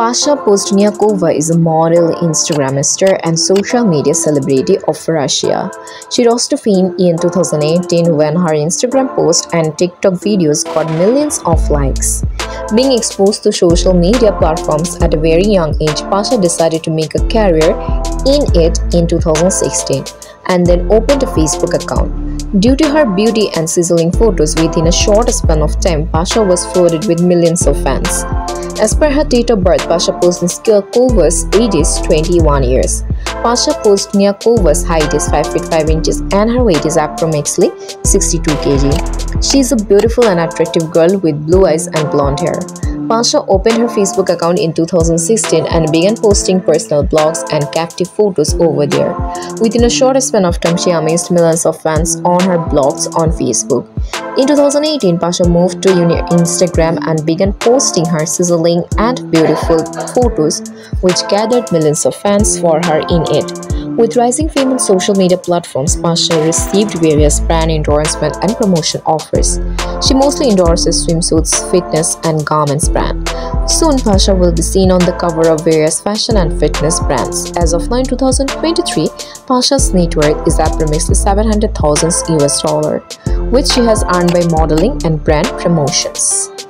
Pasha Pozdniakova is a model, Instagramster, and social media celebrity of Russia. She rose to fame in 2018 when her Instagram posts and TikTok videos got millions of likes. Being exposed to social media platforms at a very young age, Pasha decided to make a career in it in 2016 and then opened a Facebook account. Due to her beauty and sizzling photos, within a short span of time, Pasha was flooded with millions of fans. As per her date of birth, Pasha Pozdniakova's age is 21 years. Pasha Pozdniakova's height is 5'5" and her weight is approximately 62 kg. She is a beautiful and attractive girl with blue eyes and blonde hair. Pasha opened her Facebook account in 2016 and began posting personal blogs and captive photos over there. Within a short span of time, she amazed millions of fans on her blogs on Facebook. In 2018, Pasha moved to Instagram and began posting her sizzling and beautiful photos, which gathered millions of fans for her in it. With rising fame on social media platforms, Pasha received various brand endorsement and promotion offers. She mostly endorses swimsuits, fitness, and garments brand. Soon, Pasha will be seen on the cover of various fashion and fitness brands. As of now, in 2023, Pasha's net worth is approximately $700,000 US, which she has earned by modeling and brand promotions.